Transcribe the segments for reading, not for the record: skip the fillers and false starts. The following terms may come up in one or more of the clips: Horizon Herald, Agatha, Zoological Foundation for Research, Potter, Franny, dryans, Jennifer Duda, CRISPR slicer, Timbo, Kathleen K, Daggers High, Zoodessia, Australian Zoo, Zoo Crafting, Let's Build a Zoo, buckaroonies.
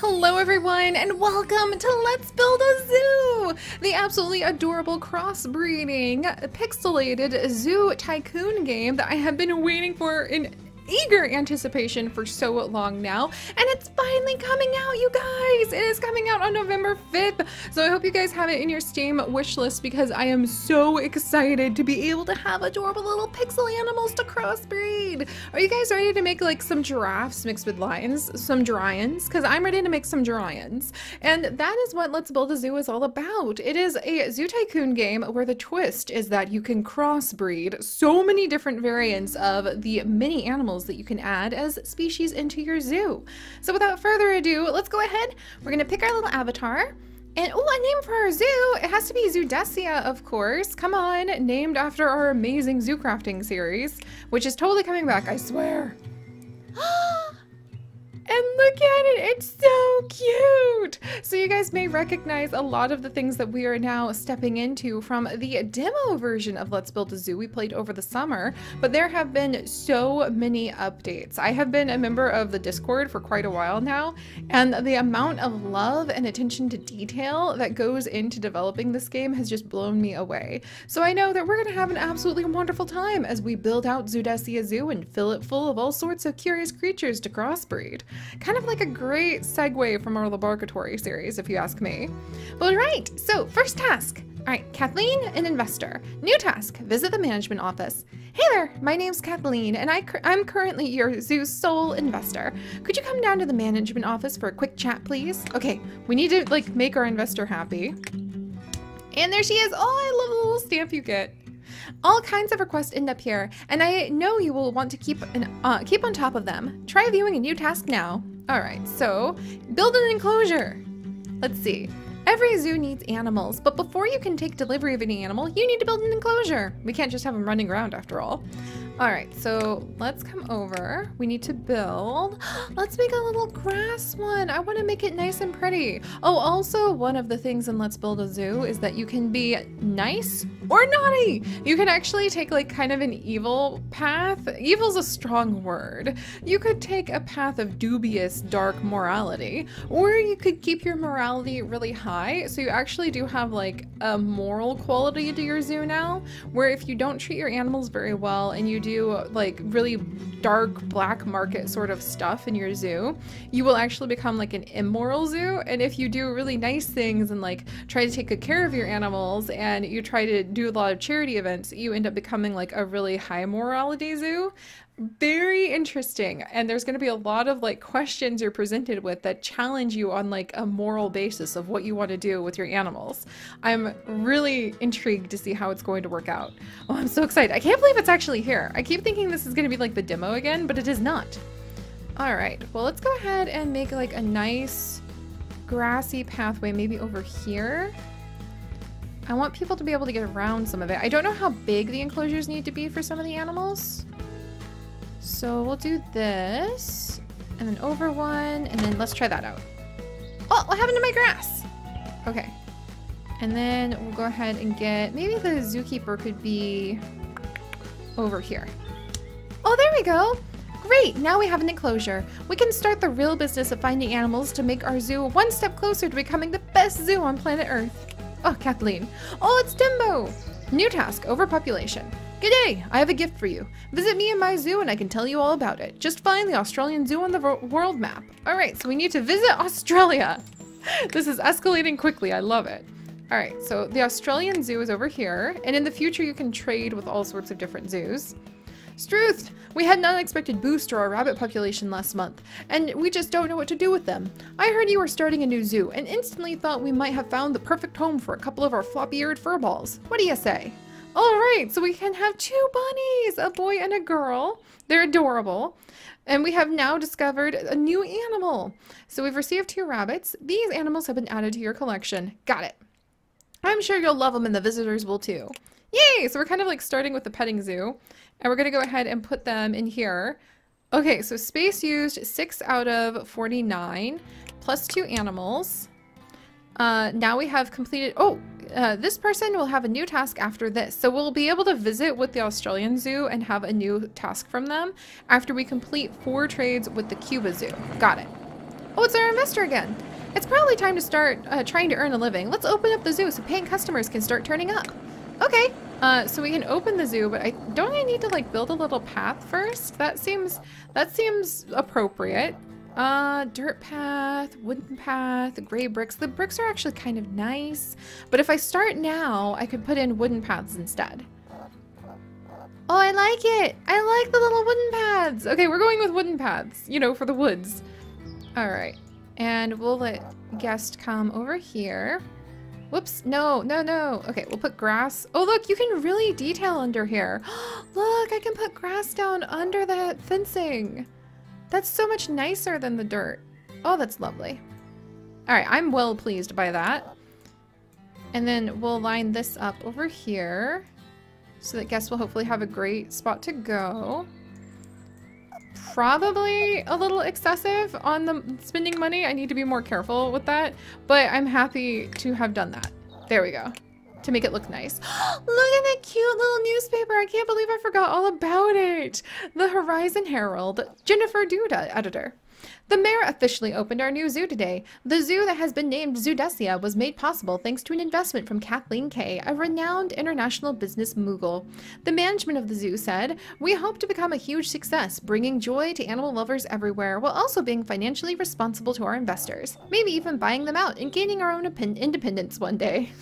Hello everyone and welcome to Let's Build a Zoo! The absolutely adorable crossbreeding, pixelated zoo tycoon game that I have been waiting for in eager anticipation for so long now, and it's finally coming out, you guys! It is coming out on November 5th, so I hope you guys have it in your Steam wish list because I am so excited to be able to have adorable little pixel animals to crossbreed! Are you guys ready to make like some giraffes mixed with lions? Some dryans? Because I'm ready to make some dryans. And that is what Let's Build a Zoo is all about. It is a zoo tycoon game where the twist is that you can crossbreed so many different variants of the mini animals that you can add as species into your zoo. So without further ado, let's go ahead. We're gonna pick our little avatar. And oh, a name for our zoo! It has to be Zoodessia, of course. Come on, named after our amazing zoo crafting series, which is totally coming back, I swear. And look at it, it's so cute! So you guys may recognize a lot of the things that we are now stepping into from the demo version of Let's Build a Zoo we played over the summer, but there have been so many updates. I have been a member of the Discord for quite a while now, and the amount of love and attention to detail that goes into developing this game has just blown me away. So I know that we're gonna have an absolutely wonderful time as we build out Zoodessia Zoo and fill it full of all sorts of curious creatures to crossbreed. Kind of like a great segue from our laboratory series, if you ask me. But right, so first task. All right, Kathleen, an investor. New task, visit the management office. Hey there, my name's Kathleen, and I'm currently your zoo's sole investor. Could you come down to the management office for a quick chat, please? Okay, we need to like make our investor happy. And there she is. Oh, I love the little stamp you get. All kinds of requests end up here, and I know you will want to keep on top of them. Try viewing a new task now. All right, so build an enclosure. Let's see. Every zoo needs animals, but before you can take delivery of any animal, you need to build an enclosure. We can't just have them running around after all. All right, so let's come over. We need to build. Let's make a little grass one. I want to make it nice and pretty. Oh, also one of the things in Let's Build a Zoo is that you can be nice or naughty. You can actually take like kind of an evil path. Evil's a strong word. You could take a path of dubious, dark morality, or you could keep your morality really high. So you actually do have like a moral quality to your zoo now, where if you don't treat your animals very well and you do like really dark black market sort of stuff in your zoo, you will actually become like an immoral zoo. And if you do really nice things and like try to take good care of your animals and you try to do a lot of charity events, you end up becoming like a really high morality zoo. Very interesting, and there's going to be a lot of like questions you're presented with that challenge you on like a moral basis of what you want to do with your animals. I'm really intrigued to see how it's going to work out. Oh, I'm so excited. I can't believe it's actually here. I keep thinking this is going to be like the demo again, but it is not. All right, well, let's go ahead and make like a nice grassy pathway maybe over here. I want people to be able to get around some of it. I don't know how big the enclosures need to be for some of the animals. So we'll do this, and then over one, and then let's try that out. Oh, what happened to my grass? Okay. And then we'll go ahead and get, maybe the zookeeper could be over here. Oh, there we go. Great, now we have an enclosure. We can start the real business of finding animals to make our zoo one step closer to becoming the best zoo on planet Earth. Oh, Kathleen. Oh, it's Timbo. New task, overpopulation. G'day, I have a gift for you. Visit me in my zoo and I can tell you all about it. Just find the Australian Zoo on the world map. All right, so we need to visit Australia. This is escalating quickly, I love it. All right, so the Australian Zoo is over here, and in the future you can trade with all sorts of different zoos. Struth, we had an unexpected boost to our rabbit population last month, and we just don't know what to do with them. I heard you were starting a new zoo and instantly thought we might have found the perfect home for a couple of our floppy-eared furballs. What do you say? All right, so we can have two bunnies, a boy and a girl. They're adorable. And we have now discovered a new animal. So we've received two rabbits. These animals have been added to your collection. Got it. I'm sure you'll love them and the visitors will too. Yay, so we're kind of like starting with the petting zoo, and we're gonna go ahead and put them in here. Okay, so space used 6 out of 49, plus 2 animals. Now we have completed, this person will have a new task after this. So we'll be able to visit with the Australian Zoo and have a new task from them after we complete 4 trades with the Cuba Zoo. Got it. Oh, it's our investor again. It's probably time to start trying to earn a living. Let's open up the zoo so paying customers can start turning up. Okay, so we can open the zoo, but I need to like build a little path first? That seems appropriate. Dirt path, wooden path, gray bricks. The bricks are actually kind of nice, but if I start now, I could put in wooden paths instead. Oh, I like it. I like the little wooden paths. Okay, we're going with wooden paths, you know, for the woods. All right, and we'll let guest come over here. Whoops, no, no, no. Okay, we'll put grass. Oh, look, you can really detail under here. Look, I can put grass down under the fencing. That's so much nicer than the dirt. Oh, that's lovely. All right, I'm well pleased by that. And then we'll line this up over here so that guests will hopefully have a great spot to go. Probably a little excessive on the spending money. I need to be more careful with that, but I'm happy to have done that. There we go. To make it look nice. Look at that cute little newspaper. I can't believe I forgot all about it. The Horizon Herald, Jennifer Duda, editor. The mayor officially opened our new zoo today. The zoo that has been named Zoodessia was made possible thanks to an investment from Kathleen K, a renowned international business mogul. The management of the zoo said, "We hope to become a huge success, bringing joy to animal lovers everywhere while also being financially responsible to our investors. Maybe even buying them out and gaining our own independence one day."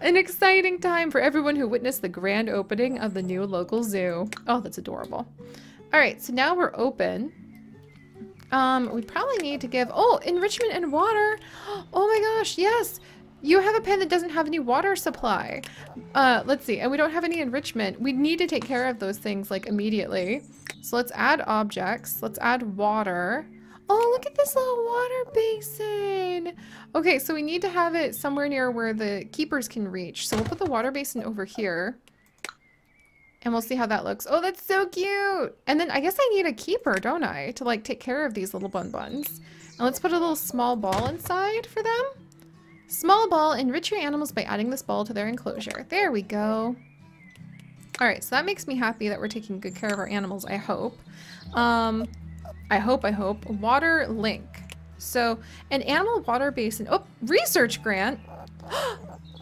An exciting time for everyone who witnessed the grand opening of the new local zoo. Oh, that's adorable. All right, so now we're open. We probably need to give... Oh, enrichment and water. Oh my gosh, yes. You have a pen that doesn't have any water supply. Let's see, and we don't have any enrichment. We need to take care of those things like immediately. So let's add objects. Let's add water. Oh, look at this little water basin. Okay, so we need to have it somewhere near where the keepers can reach. So we'll put the water basin over here. And we'll see how that looks. Oh, that's so cute. And then I guess I need a keeper, don't I? To like take care of these little bun-buns. And let's put a little small ball inside for them. Small ball, enrich your animals by adding this ball to their enclosure. There we go. All right, so that makes me happy that we're taking good care of our animals, I hope. I hope. Water link. So an animal water basin. Oh, research grant.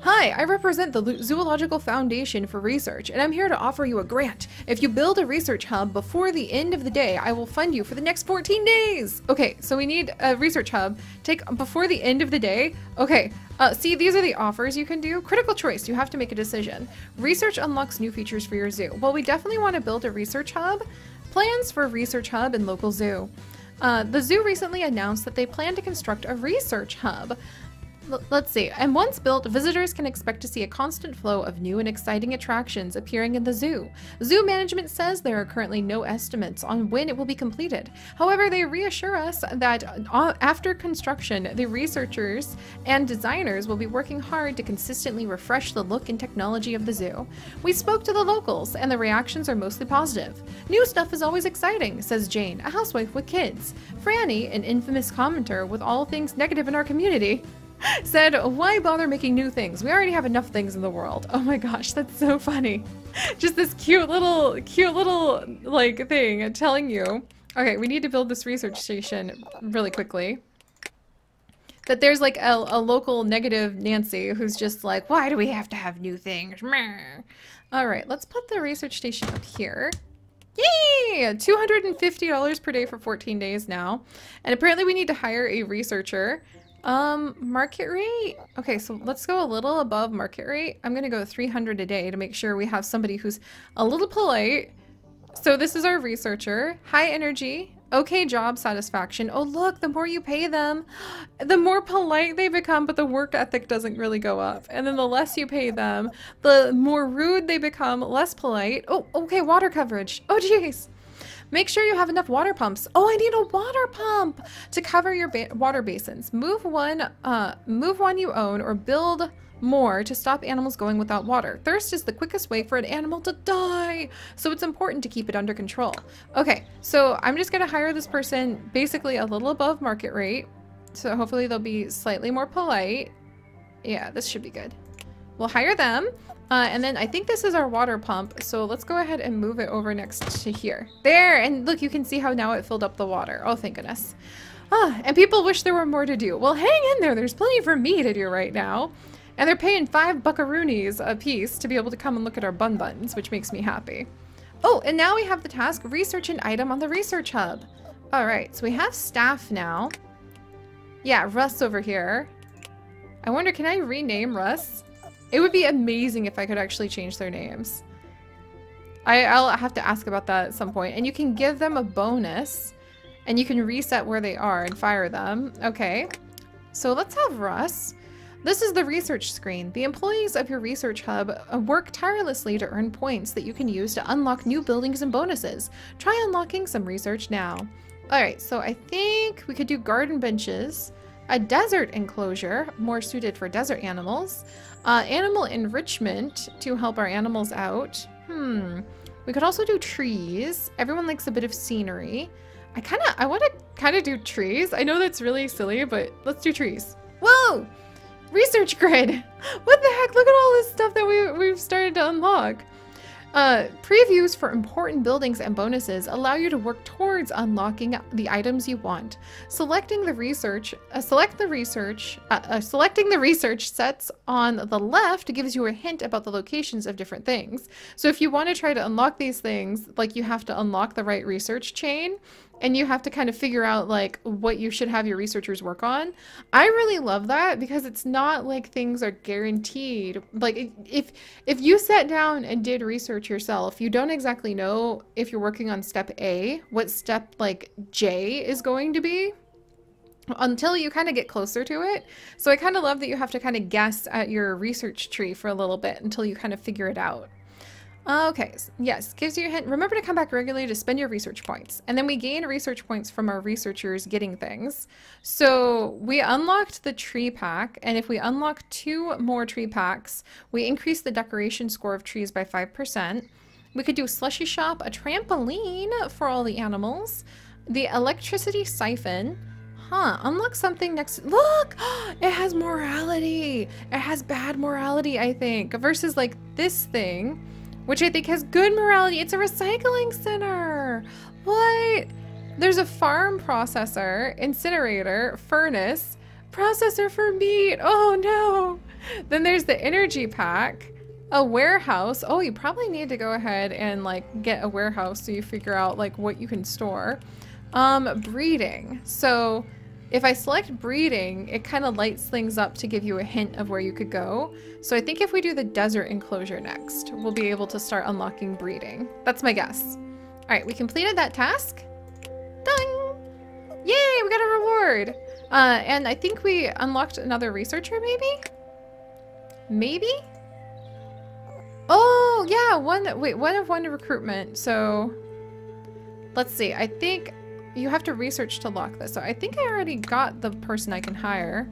Hi, I represent the Zoological Foundation for Research, and I'm here to offer you a grant. If you build a research hub before the end of the day, I will fund you for the next 14 days. Okay, so we need a research hub. Take before the end of the day. Okay, see, these are the offers you can do. Critical choice, you have to make a decision. Research unlocks new features for your zoo. Well, we definitely want to build a research hub. Plans for research hub and local zoo. The zoo recently announced that they plan to construct a research hub. Let's see. And once built, visitors can expect to see a constant flow of new and exciting attractions appearing in the zoo. Zoo management says there are currently no estimates on when it will be completed. However, they reassure us that after construction, the researchers and designers will be working hard to consistently refresh the look and technology of the zoo. We spoke to the locals, and the reactions are mostly positive. New stuff is always exciting, says Jane, a housewife with kids. Franny, an infamous commenter with all things negative in our community, said, "Why bother making new things? We already have enough things in the world." Oh my gosh, that's so funny. Just this cute little like thing, I'm telling you. Okay, we need to build this research station really quickly. That there's like a local negative Nancy who's just like, "Why do we have to have new things?" All right, let's put the research station up here. Yay! $250 per day for 14 days now. And apparently we need to hire a researcher. Market rate? Okay, so let's go a little above market rate. I'm gonna go 300 a day to make sure we have somebody who's a little polite. So this is our researcher. High energy, okay job satisfaction. Oh look, the more you pay them, the more polite they become, but the work ethic doesn't really go up. And then the less you pay them, the more rude they become, less polite. Oh, okay, water coverage. Oh geez. Make sure you have enough water pumps. Oh, I need a water pump to cover your water basins. Move one you own or build more to stop animals going without water. Thirst is the quickest way for an animal to die, so it's important to keep it under control. Okay, so I'm just gonna hire this person basically a little above market rate. So hopefully they'll be slightly more polite. Yeah, this should be good. We'll hire them. And then I think this is our water pump, so let's go ahead and move it over next to here. There! And look, you can see how now it filled up the water. Oh, thank goodness. Ah, and people wish there were more to do. Well, hang in there. There's plenty for me to do right now. And they're paying 5 buckaroonies a piece to be able to come and look at our bun-buns, which makes me happy. Oh, and now we have the task, research an item on the research hub. All right, so we have staff now. Yeah, Russ over here. I wonder, can I rename Russ? It would be amazing if I could actually change their names. I'll have to ask about that at some point. And you can give them a bonus. And you can reset where they are and fire them. Okay, so let's have Russ. This is the research screen. The employees of your research hub work tirelessly to earn points that you can use to unlock new buildings and bonuses. Try unlocking some research now. All right, so I think we could do garden benches, a desert enclosure, more suited for desert animals, animal enrichment to help our animals out. We could also do trees. Everyone likes a bit of scenery. I want to kind of do trees. I know that's really silly, but let's do trees. Whoa! Research grid! What the heck? Look at all this stuff that we've started to unlock. Previews for important buildings and bonuses allow you to work towards unlocking the items you want. Selecting the research sets on the left gives you a hint about the locations of different things. So if you want to try to unlock these things, like you have to unlock the right research chain. And you have to kind of figure out like what you should have your researchers work on. I really love that because it's not like things are guaranteed. Like if you sat down and did research yourself, you don't exactly know if you're working on step A, what step like J is going to be until you kind of get closer to it. So I kind of love that you have to kind of guess at your research tree for a little bit until you kind of figure it out. Okay, yes, gives you a hint. Remember to come back regularly to spend your research points. And then we gain research points from our researchers getting things. So we unlocked the tree pack, and if we unlock 2 more tree packs, we increase the decoration score of trees by 5%. We could do a slushy shop, a trampoline for all the animals, the electricity siphon. Unlock something next. Look! It has morality! It has bad morality, I think, versus like this thing, which I think has good morality. It's a recycling center. What? There's a farm processor, incinerator, furnace, processor for meat. Oh no. Then there's the energy pack, a warehouse. Oh, you probably need to go ahead and like get a warehouse so you figure out like what you can store. Breeding. So if I select breeding, it kind of lights things up to give you a hint of where you could go. So I think if we do the desert enclosure next, we'll be able to start unlocking breeding. That's my guess. All right, we completed that task. Dang! Yay, we got a reward! And I think we unlocked another researcher, maybe? Maybe? Oh, yeah, one of one recruitment. So let's see, I think you have to research to lock this. So I think I already got the person I can hire.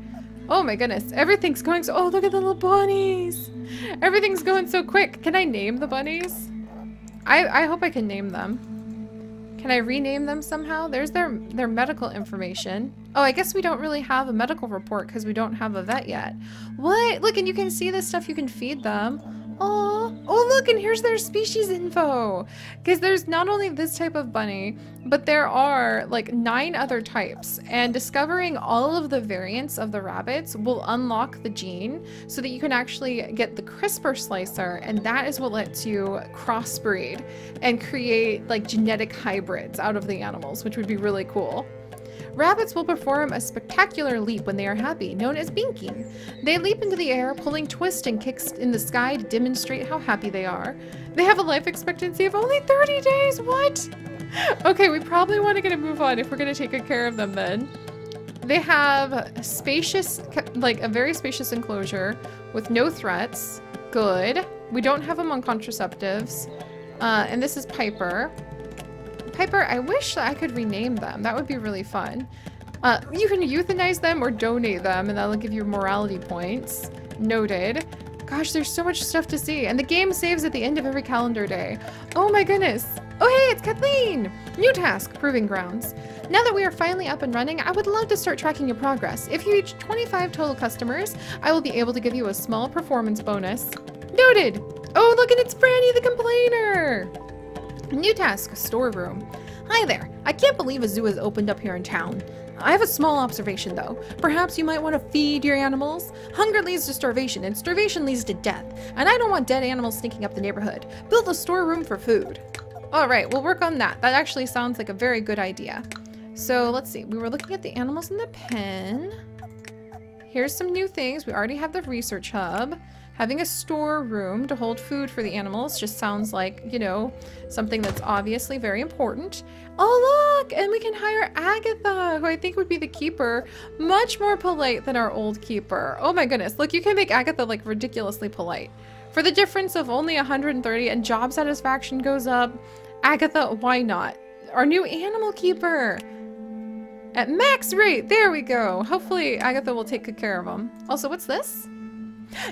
Oh my goodness, everything's going so, oh, look at the little bunnies. Everything's going so quick. Can I name the bunnies? I hope I can name them. Can I rename them somehow? There's their medical information. Oh, I guess we don't really have a medical report because we don't have a vet yet. What? Look, and you can see the stuff you can feed them. Oh, look, and here's their species info. Because there's not only this type of bunny, but there are like 9 other types. And discovering all of the variants of the rabbits will unlock the gene so that you can actually get the CRISPR slicer. And that is what lets you crossbreed and create like genetic hybrids out of the animals, which would be really cool. Rabbits will perform a spectacular leap when they are happy, known as binking. They leap into the air, pulling twists and kicks in the sky to demonstrate how happy they are. They have a life expectancy of only 30 days, what? Okay, we probably want to get a move on if we're going to take good care of them then. They have spacious, like a very spacious enclosure with no threats. Good. We don't have them on contraceptives. And this is Piper. Piper, I wish that I could rename them. That would be really fun. You can euthanize them or donate them, and that'll give you morality points. Noted. Gosh, there's so much stuff to see. And the game saves at the end of every calendar day. Oh my goodness. Oh hey, it's Kathleen! New task, Proving Grounds. Now that we are finally up and running, I would love to start tracking your progress. If you reach 25 total customers, I will be able to give you a small performance bonus. Noted! Oh look, and it's Franny the Complainer! New task, storeroom. Hi there. I can't believe a zoo has opened up here in town. I have a small observation though. Perhaps you might want to feed your animals. Hunger leads to starvation, and starvation leads to death. And I don't want dead animals sneaking up the neighborhood. Build a storeroom for food. All right, we'll work on that. That actually sounds like a very good idea. So let's see, we were looking at the animals in the pen. Here's some new things. We already have the research hub. Having a storeroom to hold food for the animals just sounds like, you know, something that's obviously very important. Oh, look! And we can hire Agatha, who I think would be the keeper. Much more polite than our old keeper. Oh my goodness. Look, you can make Agatha, like, ridiculously polite. For the difference of only 130 and job satisfaction goes up, Agatha, why not? Our new animal keeper! At max rate! There we go! Hopefully Agatha will take good care of them. Also, what's this?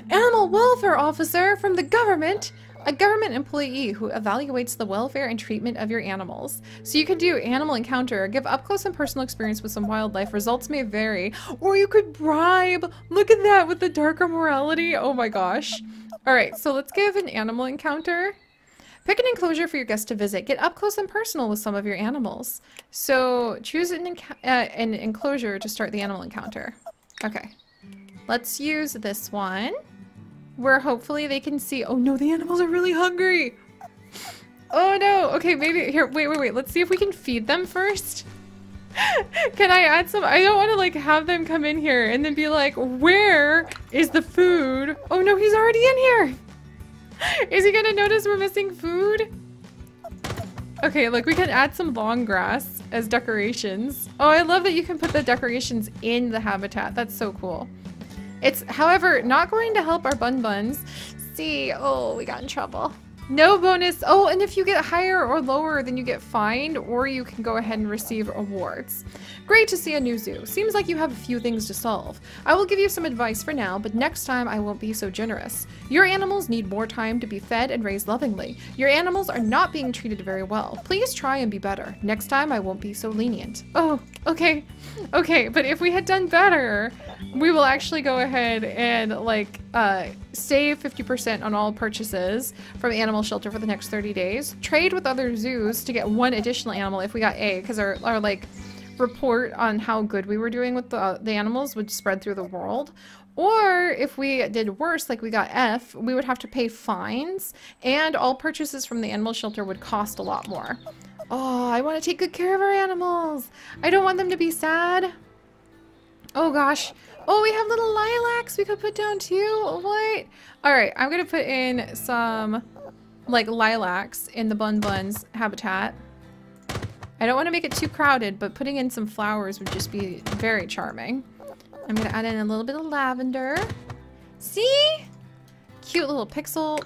Animal welfare officer from the government, a government employee who evaluates the welfare and treatment of your animals. So you could do animal encounter, give up close and personal experience with some wildlife, results may vary, or you could bribe. Look at that with the darker morality. Oh my gosh. All right, so let's give an animal encounter. Pick an enclosure for your guests to visit. Get up close and personal with some of your animals. So choose an enclosure to start the animal encounter. Okay. Let's use this one, where hopefully they can see. Oh no, the animals are really hungry! Oh no! Okay, maybe, here, wait, let's see if we can feed them first. Can I add some? I don't want to, like, have them come in here and then be like, where is the food? Oh no, he's already in here! Is he gonna notice we're missing food? Okay, look, we can add some long grass as decorations. Oh, I love that you can put the decorations in the habitat. That's so cool. It's, however, not going to help our bun-buns. See, oh, we got in trouble. No bonus. Oh, and if you get higher or lower, then you get fined, or you can go ahead and receive awards. Great to see a new zoo. Seems like you have a few things to solve. I will give you some advice for now, but next time I won't be so generous. Your animals need more time to be fed and raised lovingly. Your animals are not being treated very well. Please try and be better. Next time I won't be so lenient. Oh, okay. Okay, but if we had done better, we will actually go ahead and, like, save 50% on all purchases from animal shelter for the next 30 days. Trade with other zoos to get one additional animal if we got A, because our like report on how good we were doing with the animals would spread through the world. Or if we did worse, like we got F, we would have to pay fines, and all purchases from the animal shelter would cost a lot more. Oh, I want to take good care of our animals. I don't want them to be sad. Oh gosh. Oh, we have little lilacs we could put down too. What? All right, I'm gonna put in some, like, lilacs in the Bun Bun's habitat. I don't want to make it too crowded, but putting in some flowers would just be very charming. I'm gonna add in a little bit of lavender. See? Cute little pixel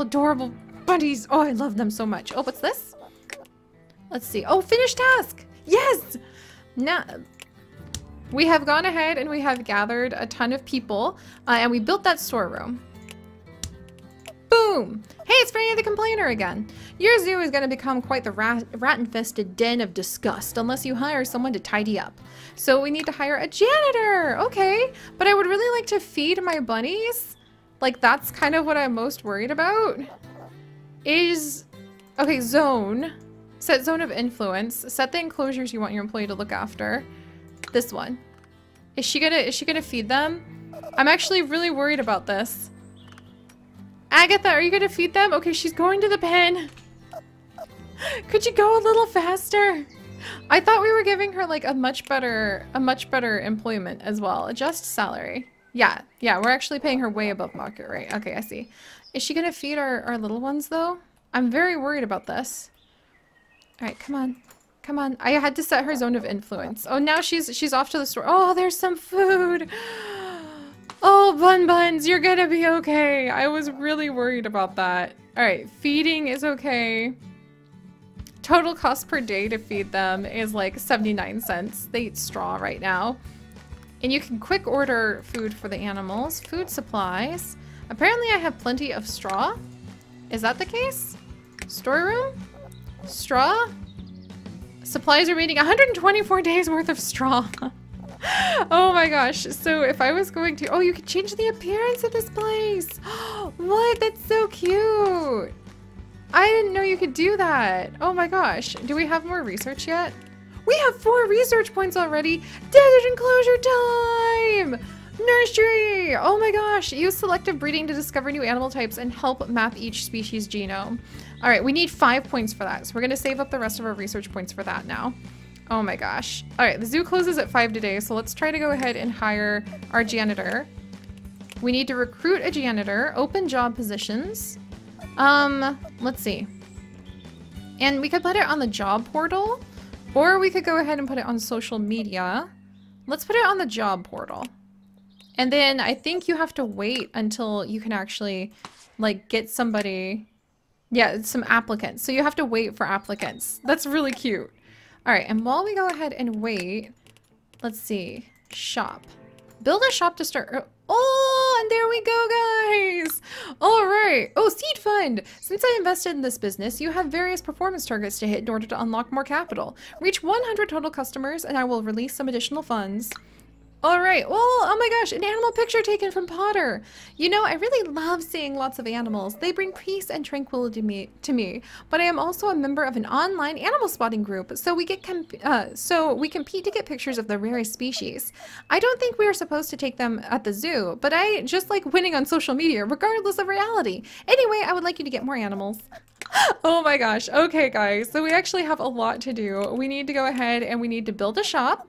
adorable bunnies. Oh, I love them so much. Oh, what's this? Let's see. Oh, finish task. Yes. Now. We have gone ahead and we have gathered a ton of people, and we built that storeroom. Boom! Hey, it's Franny the Complainer again. Your zoo is going to become quite the rat-infested den of disgust unless you hire someone to tidy up. So we need to hire a janitor! Okay, but I would really like to feed my bunnies. Like, that's kind of what I'm most worried about. Is... okay, zone. Set zone of influence. Set the enclosures you want your employee to look after. This one. Is she gonna feed them? I'm actually really worried about this. Agatha, are you gonna feed them? Okay, she's going to the pen. Could you go a little faster? I thought we were giving her, like, a much better employment as well. Adjust salary. Yeah, yeah, we're actually paying her way above market rate. Okay, I see. Is she gonna feed our little ones though? I'm very worried about this. All right, come on. Come on. I had to set her zone of influence. Oh, now she's off to the store. Oh, there's some food. Oh, Bun Buns, you're gonna be okay. I was really worried about that. All right, feeding is okay. Total cost per day to feed them is like 79 cents. They eat straw right now. And you can quick order food for the animals. Food supplies. Apparently I have plenty of straw. Is that the case? Storeroom? Straw? Supplies remaining 124 days worth of straw. Oh my gosh. So if I was going to... oh, you can change the appearance of this place. What? That's so cute. I didn't know you could do that. Oh my gosh. Do we have more research yet? We have 4 research points already. Desert enclosure time! Nursery! Oh my gosh! Use selective breeding to discover new animal types and help map each species genome. Alright, we need 5 points for that, so we're gonna save up the rest of our research points for that now. Oh my gosh. Alright, the zoo closes at 5 today, so let's try to go ahead and hire our janitor. We need to recruit a janitor, open job positions. Let's see. And we could put it on the job portal, or we could go ahead and put it on social media. Let's put it on the job portal. And then I think you have to wait until you can actually, like, get somebody... Yeah, some applicants. So you have to wait for applicants. That's really cute. Alright, and while we go ahead and wait... Let's see. Shop. Build a shop to start... Oh, and there we go, guys! Alright! Oh, seed fund! Since I invested in this business, you have various performance targets to hit in order to unlock more capital. Reach 100 total customers, and I will release some additional funds. Alright, well, oh my gosh, an animal picture taken from Potter! You know, I really love seeing lots of animals. They bring peace and tranquility to me. But I am also a member of an online animal spotting group, so we compete to get pictures of the rarest species. I don't think we are supposed to take them at the zoo, but I just like winning on social media, regardless of reality. Anyway, I would like you to get more animals. Oh my gosh. Okay, guys. So we actually have a lot to do. We need to go ahead and we need to build a shop.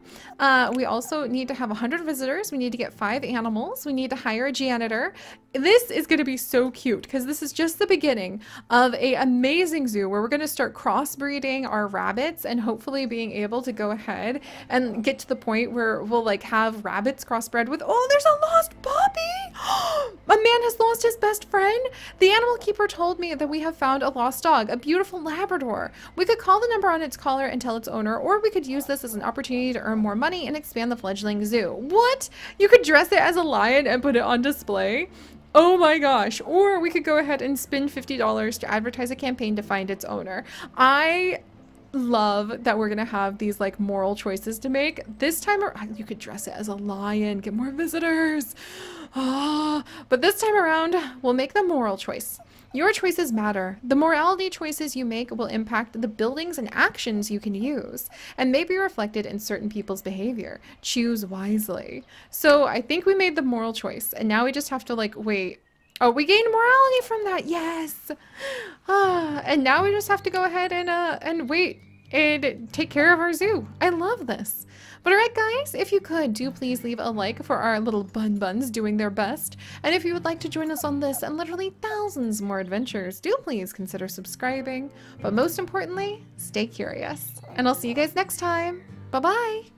We also need to have 100 visitors. We need to get 5 animals. We need to hire a janitor. This is going to be so cute because this is just the beginning of an amazing zoo where we're going to start crossbreeding our rabbits and hopefully being able to go ahead and get to the point where we'll like have rabbits crossbred with... Oh, there's a lost puppy! A man has lost his best friend. The animal keeper told me that we have found a lost dog, a beautiful Labrador. We could call the number on its collar and tell its owner, or we could use this as an opportunity to earn more money and expand the fledgling zoo. What? You could dress it as a lion and put it on display? Oh my gosh. Or we could go ahead and spend $50 to advertise a campaign to find its owner. I love that we're gonna have these like moral choices to make. This time around, you could dress it as a lion, get more visitors. Oh, but this time around, we'll make the moral choice. Your choices matter. The morality choices you make will impact the buildings and actions you can use and may be reflected in certain people's behavior. Choose wisely. So I think we made the moral choice and now we just have to like wait. Oh, we gained morality from that. Yes. And now we just have to go ahead and wait and take care of our zoo. I love this. But alright guys, if you could, do please leave a like for our little bun buns doing their best. And if you would like to join us on this and literally thousands more adventures, do please consider subscribing. But most importantly, stay curious. And I'll see you guys next time. Bye-bye!